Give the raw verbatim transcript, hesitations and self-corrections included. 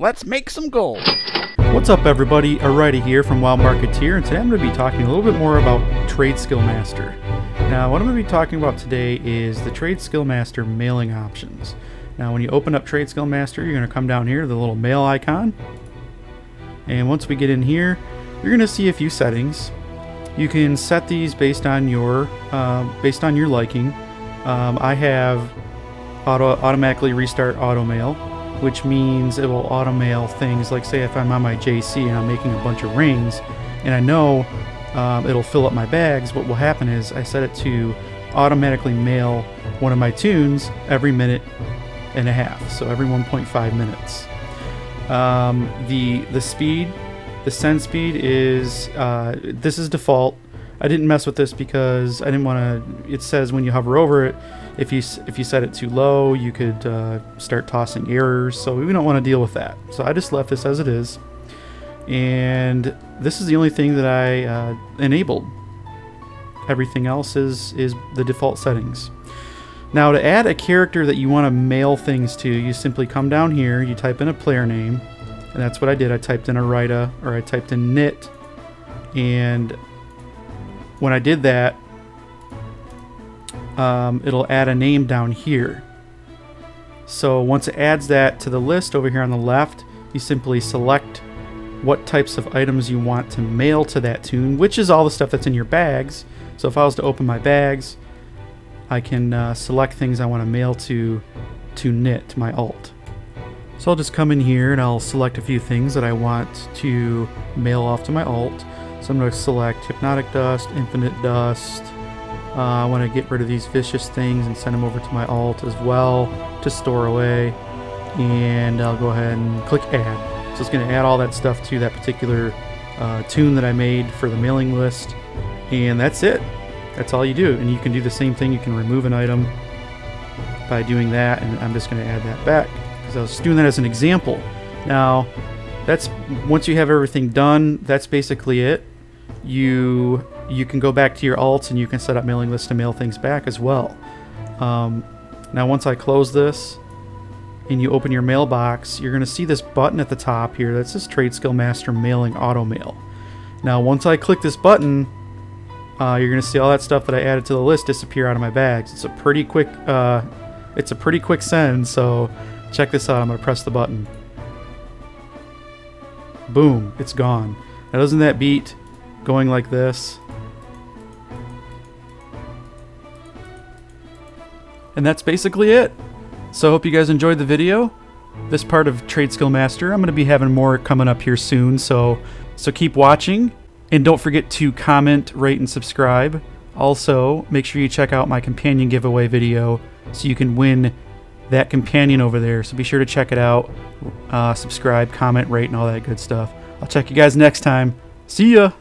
Let's make some gold. What's up everybody, Alrighty here from WoWMarketeer, and today I'm going to be talking a little bit more about Trade Skill Master. Now what I'm going to be talking about today is the Trade Skill Master mailing options. Now when you open up Trade Skill Master, you're going to come down here to the little mail icon, and once we get in here, you're going to see a few settings. You can set these based on your uh, based on your liking. Um, I have auto automatically restart auto mail, which means it will auto mail things like, say if I'm on my J C and I'm making a bunch of rings and I know um, it'll fill up my bags, what will happen is I set it to automatically mail one of my tunes every minute and a half, so every one point five minutes. Um, the the speed, the send speed is uh, this is default. I didn't mess with this because I didn't want to. It says when you hover over it, if you if you set it too low, you could uh, start tossing errors. So we don't want to deal with that. So I just left this as it is, and this is the only thing that I uh, enabled. Everything else is is the default settings. Now to add a character that you want to mail things to, you simply come down here. You type in a player name, and that's what I did. I typed in Arita, or I typed in Knit, and when I did that, um, it'll add a name down here. So once it adds that to the list over here on the left, you simply select what types of items you want to mail to that tune, which is all the stuff that's in your bags. So if I was to open my bags, I can uh, select things I want to mail to to Knit, my alt. So I'll just come in here and I'll select a few things that I want to mail off to my alt. So I'm going to select Hypnotic Dust, Infinite Dust. Uh, I want to get rid of these vicious things and send them over to my alt as well to store away. And I'll go ahead and click Add. So it's going to add all that stuff to that particular uh, tune that I made for the mailing list. And that's it. That's all you do. And you can do the same thing. You can remove an item by doing that. And I'm just going to add that back because I was doing that as an example. Now, that's once you have everything done, that's basically it. You you can go back to your alts and you can set up mailing lists to mail things back as well. Um, now once I close this and you open your mailbox, you're going to see this button at the top here that says Trade Skill Master Mailing Auto Mail. Now once I click this button, uh, you're going to see all that stuff that I added to the list disappear out of my bags. It's a pretty quick uh, it's a pretty quick send. So check this out. I'm going to press the button. Boom, it's gone. Now doesn't that beat going like this? And that's basically it. So I hope you guys enjoyed the video. This part of Trade Skill Master, I'm going to be having more coming up here soon, so so keep watching. And don't forget to comment, rate, and subscribe. Also, make sure you check out my companion giveaway video so you can win that companion over there, so be sure to check it out. Uh, subscribe, comment, rate, and all that good stuff. I'll check you guys next time. See ya!